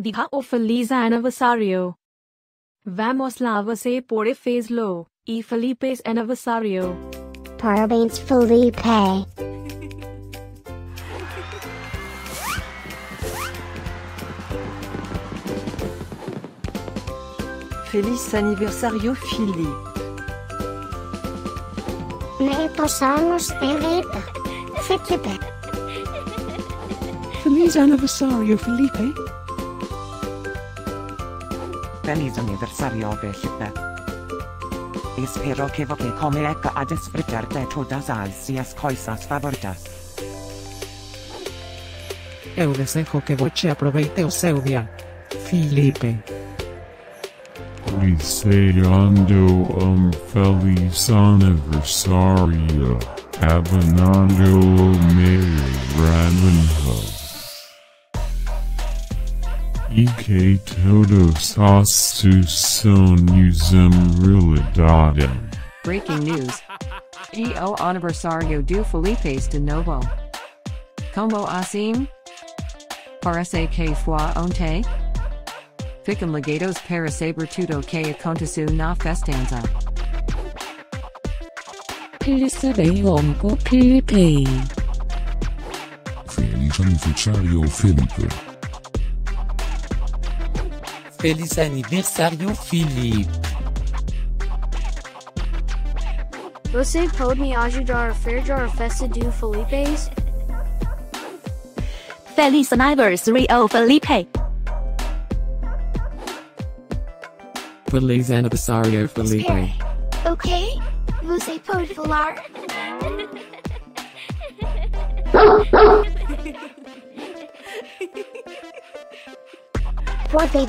Diga o feliz aniversario. Vamos lá, você pode fazê-lo, e Felipe's aniversário. Parabéns, Filipe. Feliz aniversário, Filipe. Muitos anos de vida, Felipe. Feliz aniversário, Filipe. Feliz aniversário, Felipe. Espero que você comece a desfrutar de todas as suas coisas favoritas. Eu desejo que você aproveite o seu dia, Filipe. Deseando feliz aniversário, abonando o meu granja. E que todos os seus sonhos em realidade. Breaking news. E o aniversário do Filipe de novo. Como assim? Parece que foi ontem? Ficam ligados para saber tudo que aconteceu na festança. Feliz aniversário, Filipe. Feliz aniversário, Filipe. Feliz aniversário, Filipe. Você pode me ajudar a fazer a festa do Filipe? Feliz aniversário, Filipe. Feliz aniversário, Filipe. Ok, você pode falar. Por favor,